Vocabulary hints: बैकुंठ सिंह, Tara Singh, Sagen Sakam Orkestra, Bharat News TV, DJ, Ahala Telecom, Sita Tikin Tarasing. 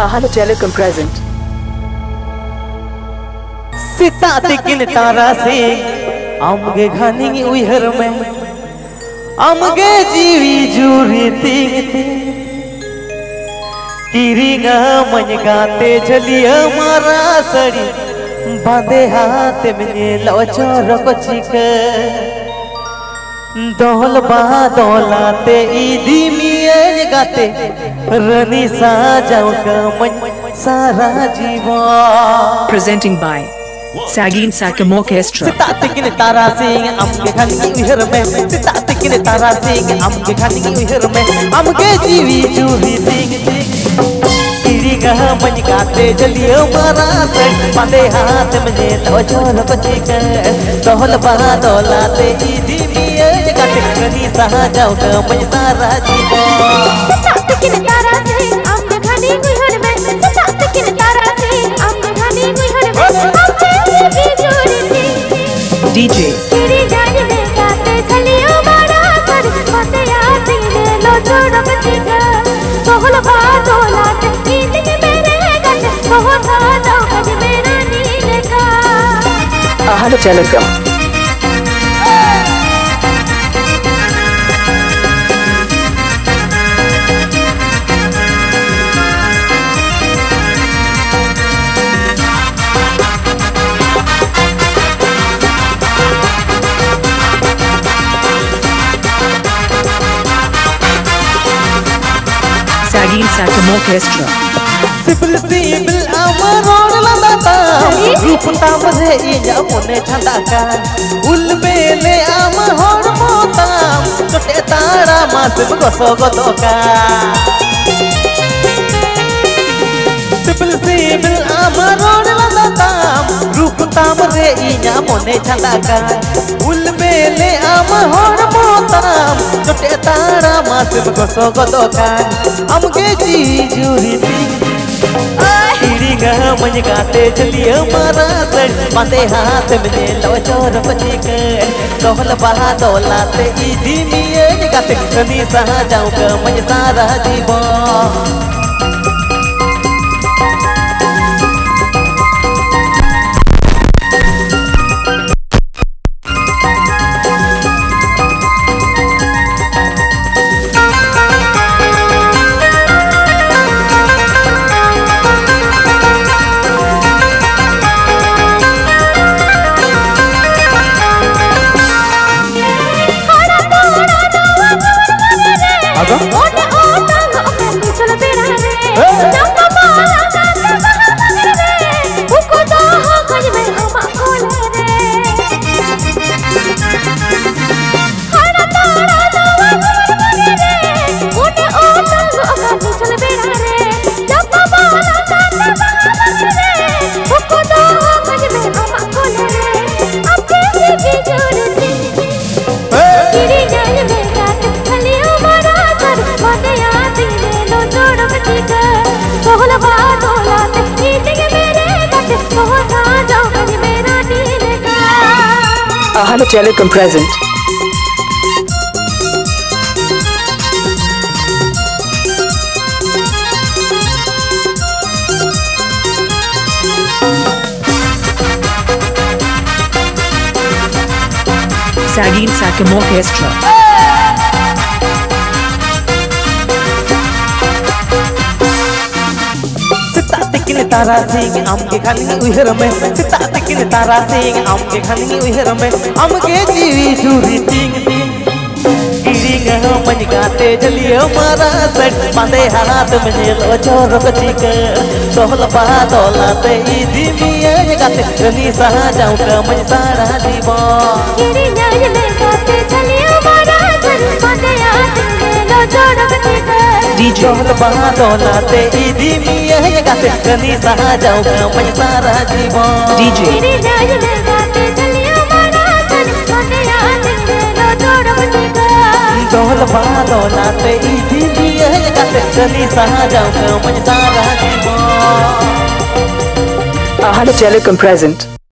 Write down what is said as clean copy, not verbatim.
Ahala Telecom present. Sita tikin Tara Singh, amge ghani uihar mein, amge jivi juri tingte, kiringa manjgate jaliya mara sari, bande haat mein lawchar kochik, dohol ba dohlate idi miyan gate. रनी साजाओं का मन सारा जीवन Presenting by Sagen Sakam Orkestra. सिताते किने तारा सिंह आमके खानी विहर में, सिताते किने तारा सिंह आमके खानी विहर में, आमके जीवी जूवी सिंह तेरी कह मन गाते जलियो मारा सर पाले हाथ में ने तो जोर बचे कर दोहल बारा दोलाते इधी मिये जगाते रनी साजाओं का मन सारा जीवन DJ Ahala Telecom. Sagen Sakam Orkestra. Simple simple, amar aur landa ta. Rupta mujhe iya mone chanda ka. Ulbele amar aur mota. Chote tara masim goso godo ka. Simple simple, amar aur landa ta. Rupta mujhe iya mone chanda ka. Ulbele amar aur mota. Chote tara masim goso godo ka. हमके जी jury तेरी गह मन गाते चलिए मारा sir बांधे हाथ में लो चोर बचे कर दोहल बहा दोलाते इधी मिये गाते कमी सहा जाऊंगा मन सारा जीवन Ahala Telecom present. Sagen Sakam Orkestra. Tara Singh आमके खानी उहर में सिता तकिन तारा सिंह आमके खानी उहर में आमके जीवी जूरी तींग तींग गिरिंगा मन गाते जलियो मारा सट बांधे हाथ में लो चोर बची कर दोहल बहा दोलाते इधी मिये गाते रनी सहा जाऊंगा मन सारा जीवन गिरिंगा में गाते जलियो मारा सट बांधे हाथ में लो चोर बची कर DJ दोहल बहा दोलाते इधी कनी सहा जाऊंगा मैं सारा जीवन DJ तेरी जान में गाते चलियो मारा तन सोने याद मेरा जोड़ा बचेगा दोहल बादो नाते इधी भी है गाते कनी सहा जाऊंगा मैं सारा जीवन Ahala Telecom present.